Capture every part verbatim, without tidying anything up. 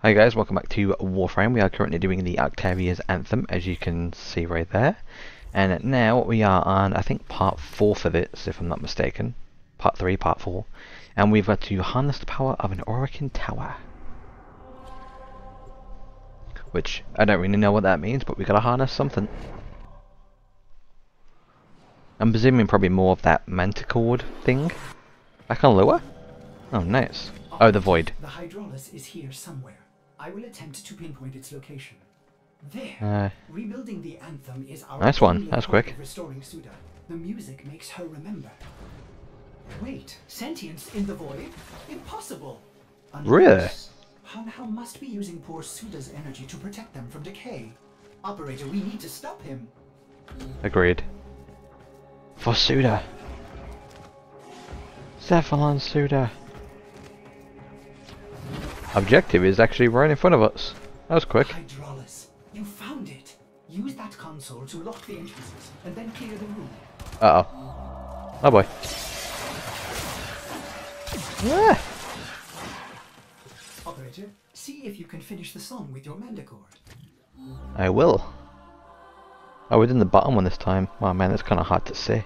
Hi guys, welcome back to Warframe. We are currently doing the Octavia's Anthem, as you can see right there. And now we are on, I think, part four for this, if I'm not mistaken. Part three, part four. And we've got to harness the power of an Orokin Tower. Which, I don't really know what that means, but we gotta harness something. I'm presuming probably more of that Mandachord thing. Back on Lua? Oh, nice. Oh, the Void. The Hydrolyst is here somewhere. I will attempt to pinpoint its location. There. Uh, Rebuilding the anthem is our nice one. That's quick. Restoring Suda. The music makes her remember. Wait, sentience in the void? Impossible. Unless really? Hunhow must be using poor Suda's energy to protect them from decay. Operator, we need to stop him. Agreed. For Suda. Cephalon Suda. Objective is actually right in front of us. That was quick. Hydrolyst, you found it. Use that console to lock the entrances and then clear the room. Uh oh. Oh boy. Yeah. Operator, see if you can finish the song with your Mandachord. I will. Oh, we're in the bottom one this time. Oh man, that's kind of hard to see.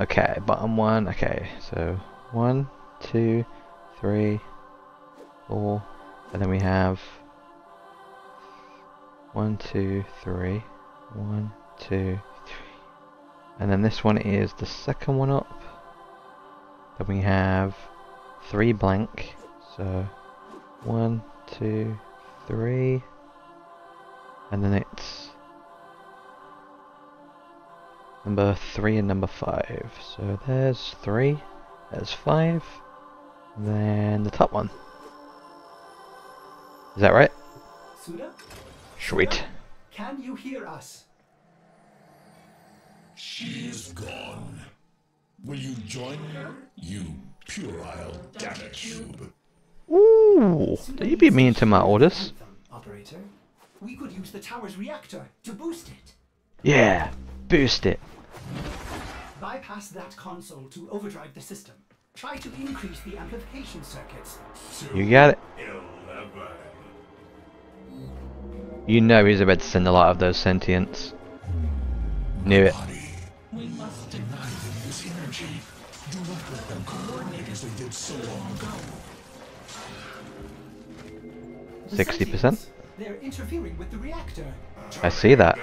Okay, bottom one. Okay, so one, two, three. Or, and then we have one, two, three, one, two, three, and then this one is the second one up. Then we have three blank, so one, two, three, and then it's number three and number five. So there's three, there's five, and then the top one. Is that right? Suda? Sweet. Suda? Can you hear us? She is gone. Will you join her? You puerile data cube. Ooh, don't you be mean to my Ordis. Operator, we could use the tower's reactor to boost it. Yeah, boost it. Bypass that console to overdrive the system. Try to increase the amplification circuits. You got it. You know he's about to send a lot of those sentients. Knew it. We must deny them this energy. Do not let them coordinate as they did so long ago. Sixty percent? They're interfering with the reactor. I see that.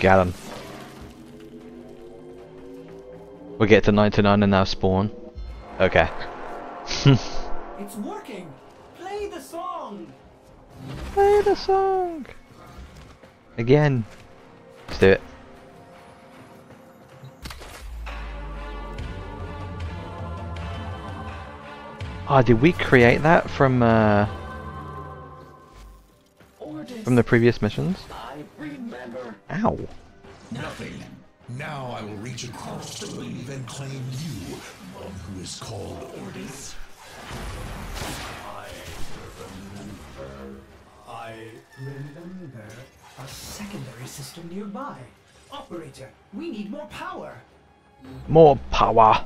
Got him. We'll get to ninety-nine and now spawn. Okay. It's working! Play the song! Play the song! Again. Let's do it. Ah, oh, did we create that from, uh... Ordis. From the previous missions? I remember. Ow. Nothing. Now I will reach across the wave and claim you, one who is called Ordis. I remember. I remember a secondary system nearby. Operator, we need more power. More power.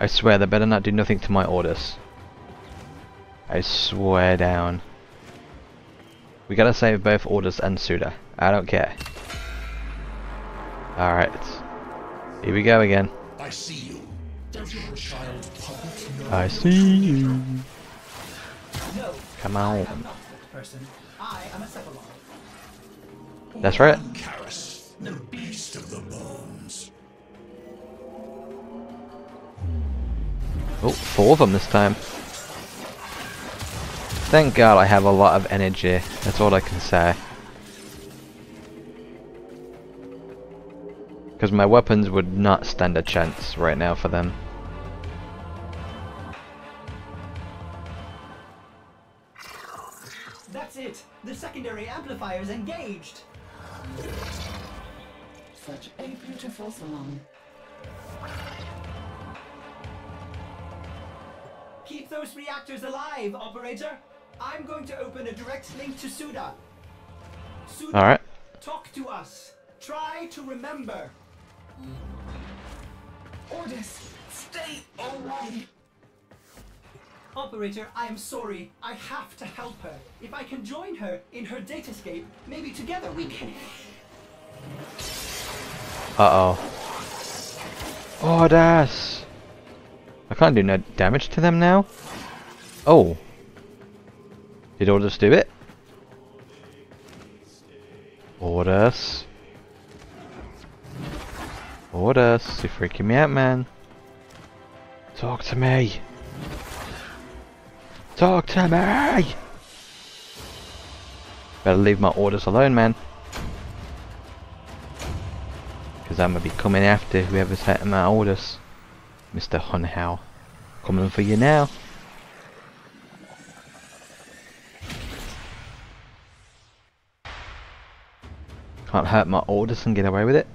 I swear they better not do nothing to my Ordis. I swear down. We gotta save both Ordis and Suda. I don't care. Alright. Here we go again. I see you. I see you. No, come on. I am not that person. I am a Cephalon. That's right. The beast of the bones. Oh, four of them this time. Thank God I have a lot of energy. That's all I can say. Because my weapons would not stand a chance right now for them. That's it! The secondary amplifier is engaged! Such a beautiful salon. Keep those reactors alive, operator! I'm going to open a direct link to Suda. Suda, all right. Talk to us. Try to remember. Ordis, stay away Operator, I am sorry. I have to help her. If I can join her in her datascape, maybe together we can... Uh-oh. Ordis! I can't do no damage to them now. Oh. Did Ordis do it? Ordis. Ordis, you're freaking me out, man. Talk to me. Talk to me! Better leave my Ordis alone, man. Because I'm going to be coming after whoever's hurting my Ordis. Mister Hunhow. Coming for you now. Can't hurt my Ordis and get away with it.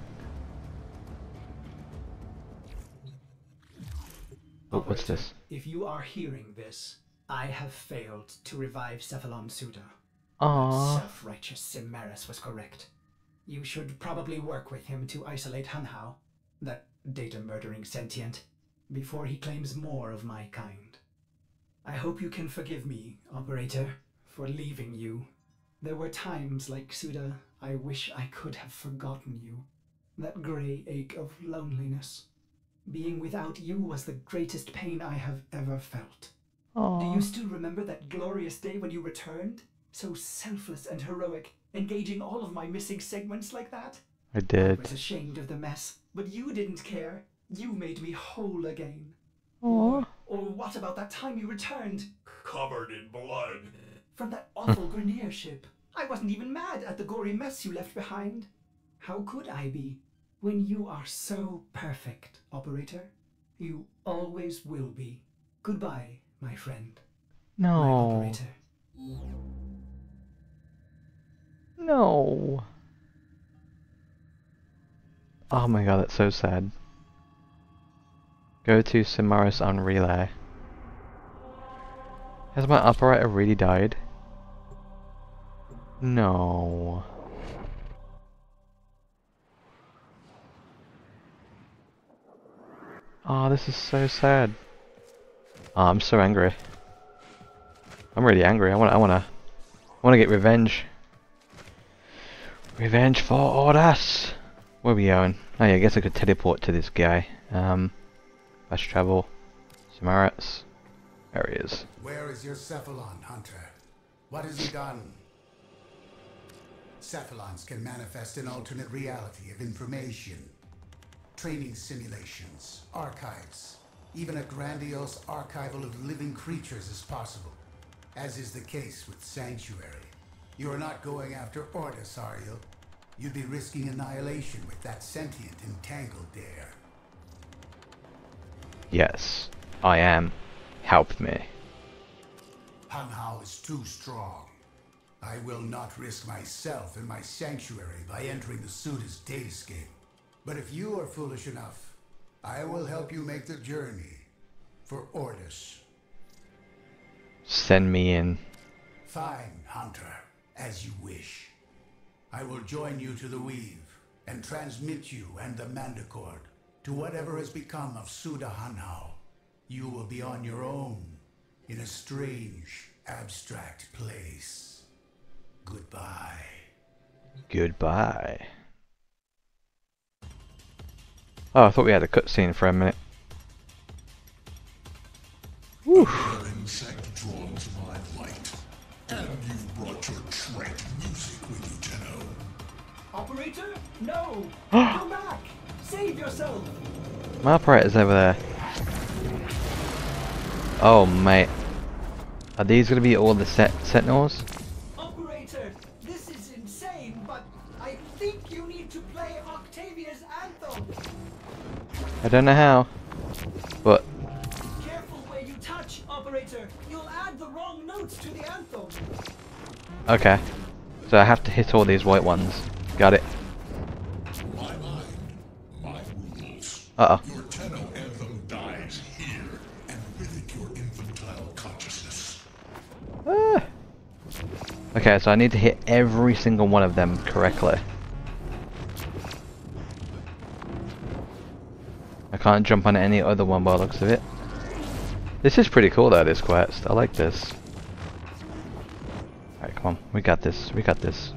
Oh, what's this? If you are hearing this, I have failed to revive Cephalon Suda. Aww. Self-righteous Simaris was correct. You should probably work with him to isolate Hunhow, that data-murdering sentient, before he claims more of my kind. I hope you can forgive me, Operator, for leaving you. There were times like Suda I wish I could have forgotten you. That grey ache of loneliness. Being without you was the greatest pain I have ever felt. Aww. Do you still remember that glorious day when you returned? So selfless and heroic, engaging all of my missing segments like that? I did. I was ashamed of the mess, but you didn't care. You made me whole again. Aww. Or what about that time you returned? Covered in blood. From that awful Grineer ship. I wasn't even mad at the gory mess you left behind. How could I be? When you are so perfect, Operator, you always will be. Goodbye, my friend. No. My Operator. No. Oh my god, that's so sad. Go to Simaris on relay. Has my Operator really died? No. Oh, this is so sad. Oh, I'm so angry. I'm really angry. I want. I want to. I want to get revenge. Revenge for Ordis. Where are we going? Oh yeah, I guess I could teleport to this guy. Um, fast travel. Simaris. There he is. Where is your Cephalon, Hunter? What has he done? Cephalons can manifest an alternate reality of information. Training simulations, archives, even a grandiose archival of living creatures is possible, as is the case with Sanctuary. You are not going after Ordis, are you? You'd be risking annihilation with that sentient entangled there. Yes, I am. Help me. Hunhow is too strong. I will not risk myself and my Sanctuary by entering the Suda's datascape. But if you are foolish enough, I will help you make the journey for Ordis. Send me in. Fine, Hunter, as you wish. I will join you to the Weave and transmit you and the Mandachord to whatever has become of Suda Hunhow. You will be on your own in a strange, abstract place. Goodbye. Goodbye. Oh, I thought we had a cutscene for a minute. Whew. You're an insect drawn to my light. And you've brought your trite music with you, Tenno. Operator? No! Go back! Save yourself! My Operator's over there. Oh, mate. Are these going to be all the set sentinels? Operator, this is insane, but I think you need to play Octavia's Anthem. I don't know how, but... Careful where you touch, Operator. You'll add the wrong notes to the anthem. Okay. So I have to hit all these white ones. Got it. My mind, my rules. Uh-oh. Your Tenno anthem dies here, and with it your infantile consciousness. Ah. Okay, so I need to hit every single one of them correctly. I can't jump on any other one by the looks of it. This is pretty cool though, this quest. I like this. Alright, come on. We got this. We got this.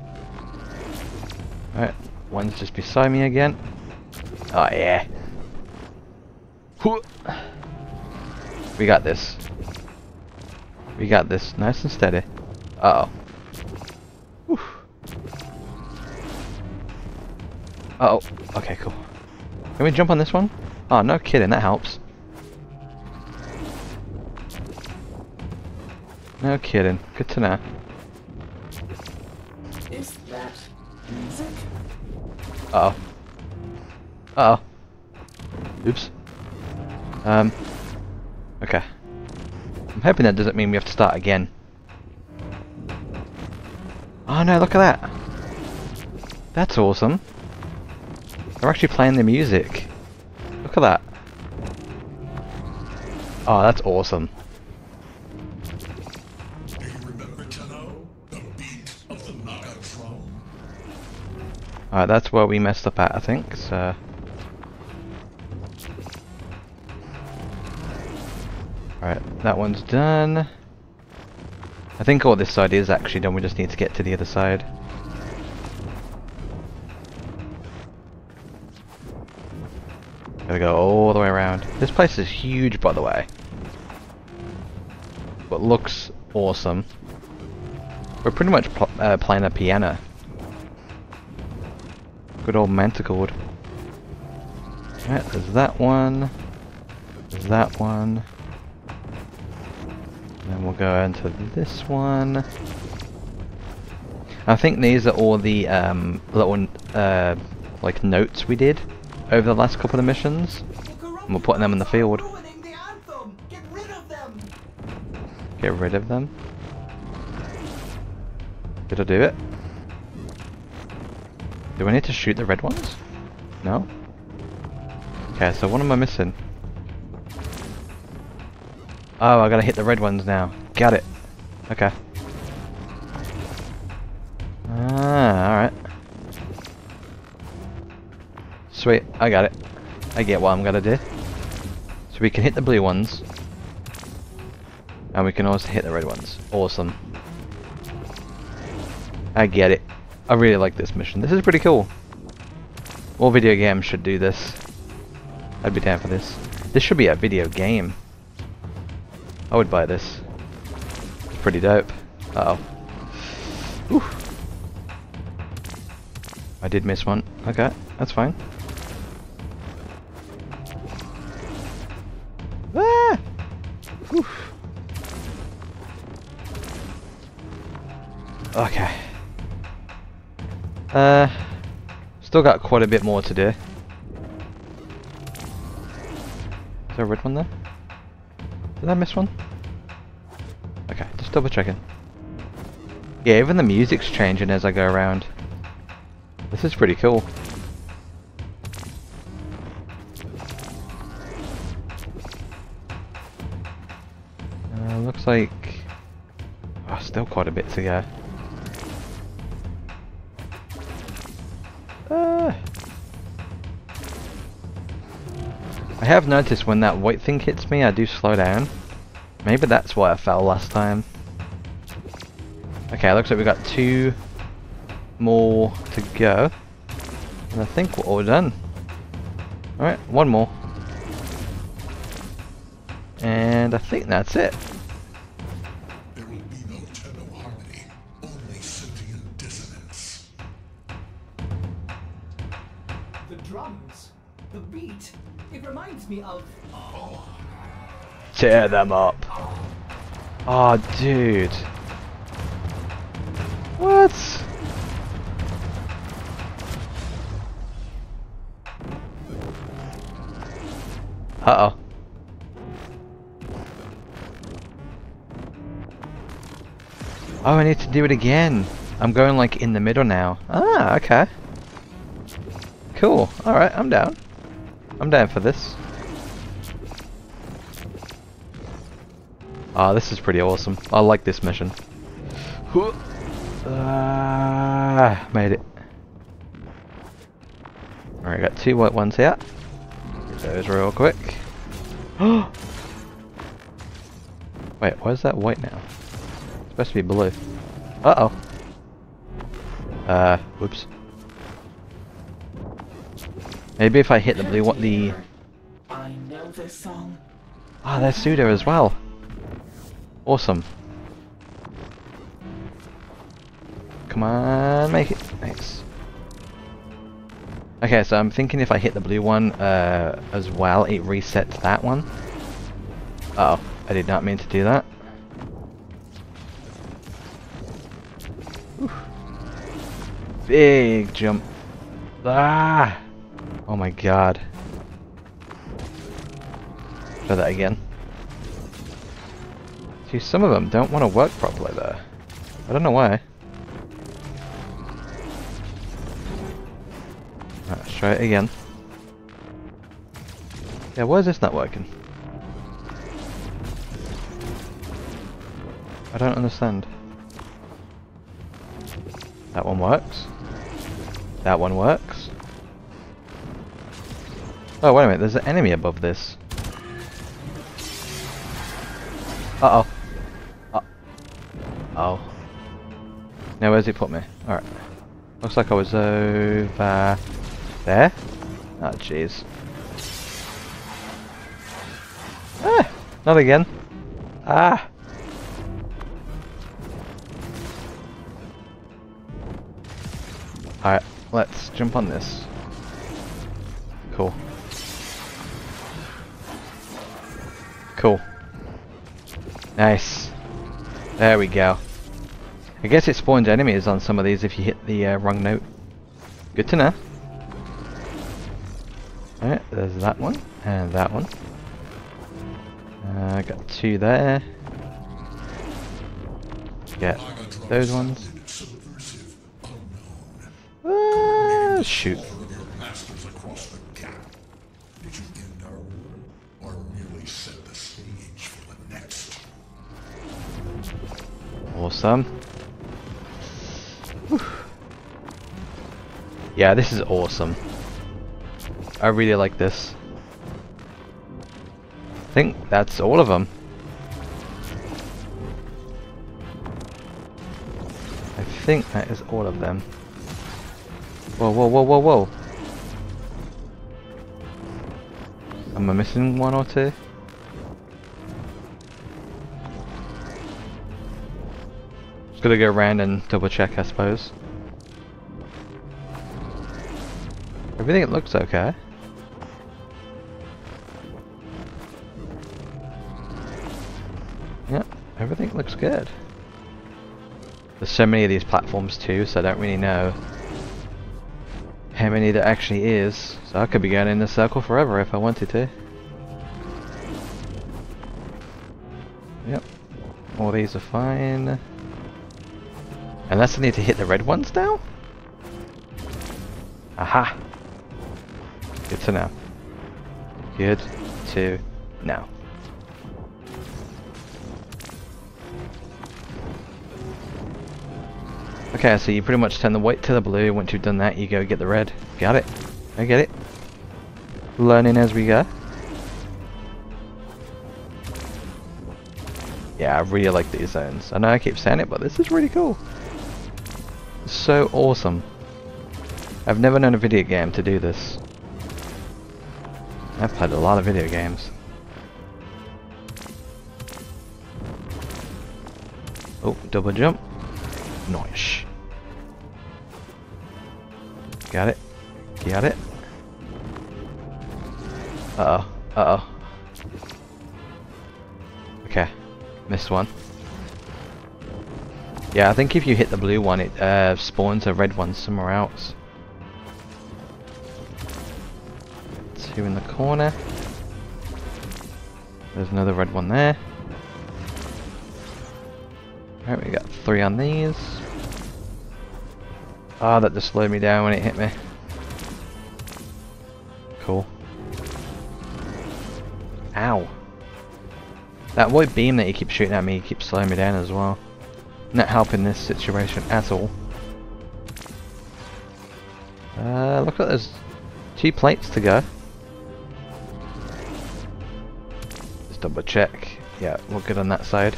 Alright. One's just beside me again. Oh yeah. We got this. We got this. Nice and steady. Uh oh. Whew. Uh oh. Okay, cool. Can we jump on this one? Oh, no kidding. That helps. No kidding. Good to know. Is that music? Uh oh. Uh oh. Oops. Um. Okay. I'm hoping that doesn't mean we have to start again. Oh no! Look at that. That's awesome. They're actually playing the music. Look at that. Oh, that's awesome. Do you remember Tenno, the beat of the Naga drum? Alright, that's where we messed up at, I think, so. Alright, that one's done. I think all this side is actually done, we just need to get to the other side. Gotta go all the way around. This place is huge, by the way. But looks awesome. We're pretty much pl uh, playing a piano. Good old Mandachord. Alright, there's that one. There's that one. And then we'll go into this one. I think these are all the um, little uh, like notes we did over the last couple of missions, and we're putting them in the field. Get rid of them. Get rid of them. Did I do it? Do I need to shoot the red ones? No? Okay, so what am I missing? Oh, I gotta hit the red ones now. Got it. Okay. Ah, alright. Sweet, I got it. I get what I'm gonna do. So we can hit the blue ones. And we can also hit the red ones. Awesome. I get it. I really like this mission. This is pretty cool. All video games should do this. I'd be down for this. This should be a video game. I would buy this. It's pretty dope. Uh oh. Oof. I did miss one. Okay, that's fine. Ah! Oof. Okay. Uh, still got quite a bit more to do. Is there a red one there? Did I miss one? Okay, just double checking. Yeah, even the music's changing as I go around. This is pretty cool. Uh, looks like... Oh, still quite a bit to go. Uh, I have noticed when that white thing hits me, I do slow down. Maybe that's why I fell last time. Okay, looks like we got two... more to go, and I think we're all done. Alright, one more, and I think that's it. There will be no Tenno harmony, only sentient dissonance. The drums, the beat, it reminds me of... Oh. Tear them up. Oh, dude. What? Uh-oh. Oh, I need to do it again. I'm going like in the middle now. Ah, okay. Cool. Alright, I'm down. I'm down for this. Ah, oh, this is pretty awesome. I like this mission. Ah, made it. Alright, got two white ones here. Those real quick. Wait, why is that white now? It's supposed to be blue. Uh oh. Uh, whoops. Maybe if I hit the blue, what the? I know this song. Ah, there's Suda as well. Awesome. Come on, make it. Thanks. Okay, so I'm thinking if I hit the blue one uh, as well, it resets that one. Uh oh, I did not mean to do that. Oof. Big jump. Ah! Oh my god. Try that again. See, some of them don't want to work properly though. I don't know why. Let's try it again. Yeah, why is this not working? I don't understand. That one works. That one works. Oh, wait a minute, there's an enemy above this. Uh-oh. Uh oh. Now where's he put me? Alright. Looks like I was over... there? Oh, jeez. Ah! Not again. Ah! Alright, let's jump on this. Cool. Cool. Nice. There we go. I guess it spawns enemies on some of these if you hit the uh, wrong note. Good to know. Alright, there's that one, and that one. I uh, got two there. Get those ones. Uh, shoot. Awesome. Whew. Yeah, this is awesome. I really like this. I think that's all of them. I think that is all of them. Whoa, whoa, whoa, whoa, whoa. Am I missing one or two? Gotta go around and double check, I suppose. Everything looks okay. Yeah, everything looks good. There's so many of these platforms too, so I don't really know how many there actually is. So I could be going in this circle forever if I wanted to. Yep, all these are fine. Unless I need to hit the red ones now? Aha! Good to know. Good to know. Okay, so you pretty much turn the white to the blue. Once you've done that, you go get the red. Got it. I get it. Learning as we go. Yeah, I really like these zones. I know I keep saying it, but this is really cool. So awesome. I've never known a video game to do this. I've played a lot of video games. Oh, double jump. Nice. Got it. Got it. Uh oh. Uh oh. Okay. Missed one. Yeah, I think if you hit the blue one, it uh, spawns a red one somewhere else. Two in the corner. There's another red one there. Alright, we got three on these. Ah, oh, that just slowed me down when it hit me. Cool. Ow. That white beam that you keep shooting at me keeps slowing me down as well. Not helping this situation at all. Uh, look like there's two plates to go. Just double check. yeah, we're good on that side.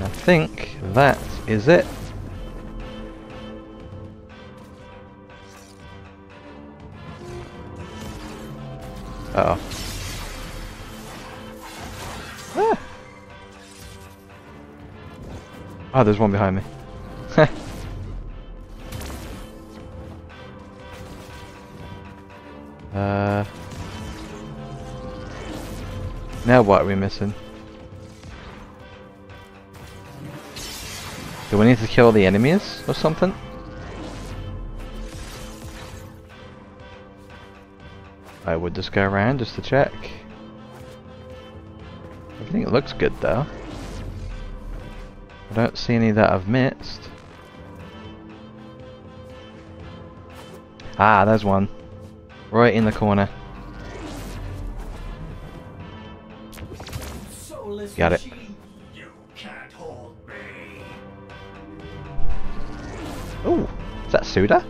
I think that is it. Uh oh. Ah. Oh, there's one behind me. uh. Now what are we missing? Do we need to kill the enemies or something? I would just go around just to check. Everything looks good though. I don't see any that I've missed. Ah, there's one. Right in the corner. Got it. Oh, is that Suda?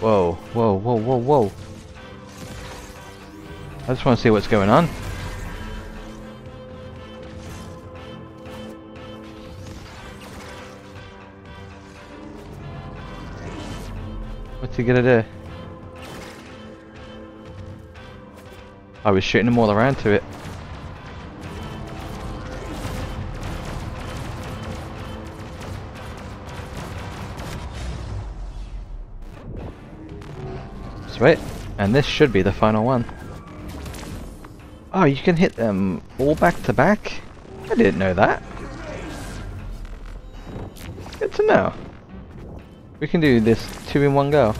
Whoa, whoa, whoa, whoa, whoa. I just want to see what's going on. What's he gonna do? I was shooting them all around to it. Right, and this should be the final one. Oh, you can hit them all back to back? I didn't know that. Good to know. We can do this two in one go.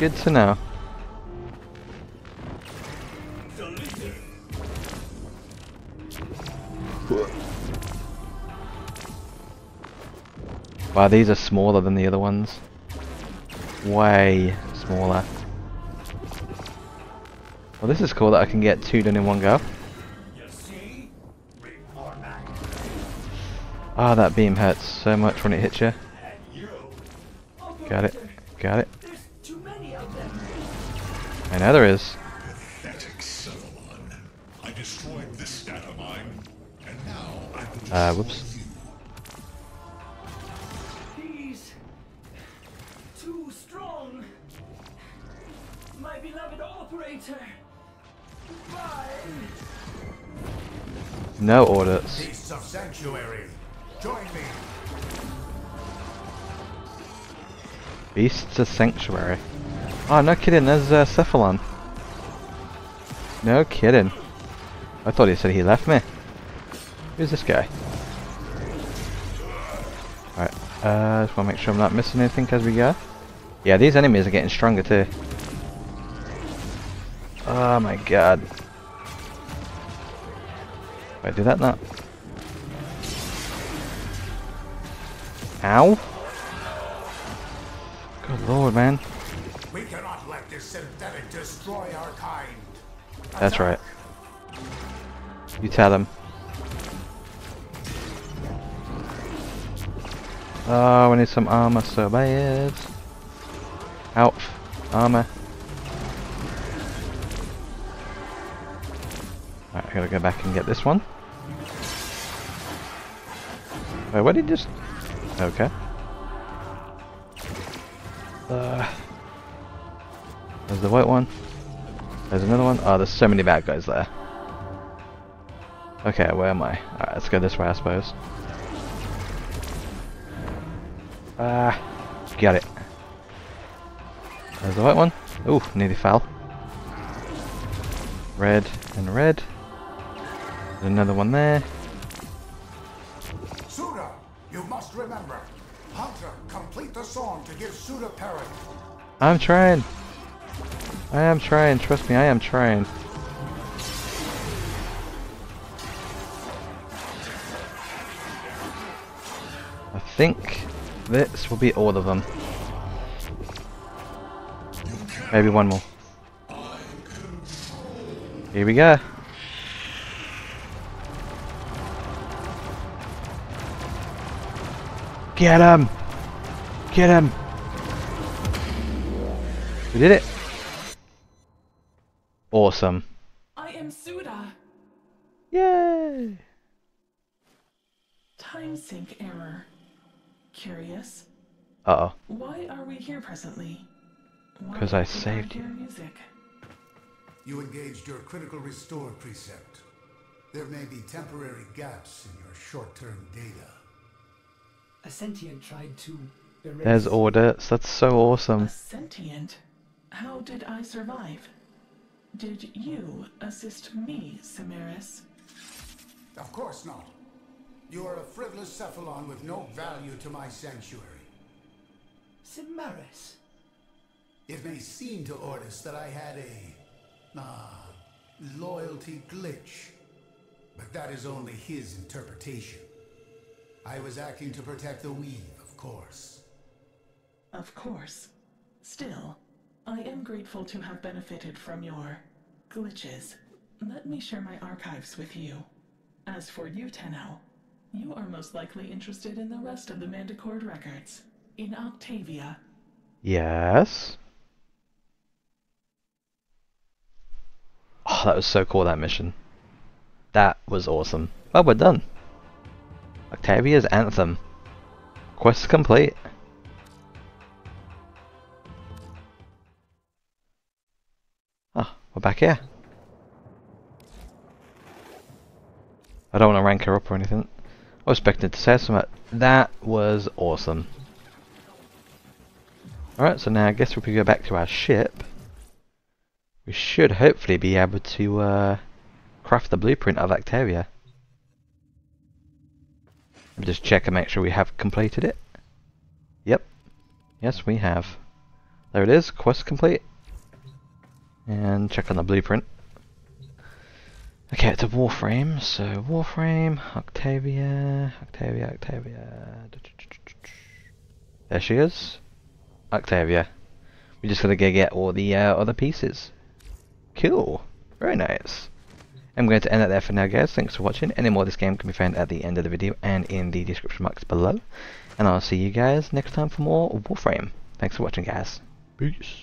Good to know. Wow, these are smaller than the other ones. Way smaller. Well, this is cool that I can get two done in one go. Ah, oh, that beam hurts so much when it hits you. Got it. Got it. I know there is. Uh, whoops. No orders. Beasts of Sanctuary, join me. Beasts of Sanctuary. Oh, no kidding, there's uh, Cephalon. No kidding. I thought he said he left me. Who's this guy? Alright, uh, just want to make sure I'm not missing anything as we go. Yeah, these enemies are getting stronger too. Oh my god. Wait, did that not? Ow! Good lord, man. We cannot let this synthetic destroy our kind. That's right. You tell him. Oh, we need some armor so bad. Out. Armor. I gotta go back and get this one. Wait, what did he just... Okay. Uh, there's the white one. There's another one. Oh, there's so many bad guys there. Okay, where am I? Alright, let's go this way, I suppose. Ah, uh, got it. There's the white one. Ooh, nearly fell. Red and red. Another one there. Suda, you must remember. Hunter, complete the song to give Suda parrot. I'm trying. I am trying. Trust me, I am trying. I think this will be all of them. Maybe one more. Here we go. Get him! Get him! We did it! Awesome. I am Suda. Yay! Time sync error. Curious? Uh oh. Why are we here presently? Because I saved you. Music? You engaged your critical restore precept. There may be temporary gaps in your short-term data. A sentient tried to erase. There's Ordis. That's so awesome. A sentient? How did I survive? Did you assist me, Simaris? Of course not. You are a frivolous Cephalon with no value to my sanctuary. Simaris. It may seem to Ordis that I had a... ah... loyalty glitch. But that is only his interpretation. I was acting to protect the Weave, of course. Of course. Still, I am grateful to have benefited from your... glitches. Let me share my archives with you. As for you, Tenno, you are most likely interested in the rest of the Mandachord records. In Octavia. Yes? Oh, that was so cool, that mission. That was awesome. Well, we're done. Octavia's Anthem. Quest complete. Ah, oh, we're back here. I don't want to rank her up or anything. I was expecting to say something. That was awesome. Alright, so now I guess if we go back to our ship, we should hopefully be able to uh, craft the blueprint of Octavia. Let me just check and make sure we have completed it. Yep. Yes, we have. There it is, quest complete. And check on the blueprint. Okay, it's a Warframe, so Warframe, Octavia, Octavia, Octavia. There she is. Octavia. We're just gonna go get all the uh, other pieces. Cool. Very nice. I'm going to end it there for now, guys. Thanks for watching. Any more of this game can be found at the end of the video and in the description box below. And I'll see you guys next time for more Warframe. Thanks for watching, guys. Peace.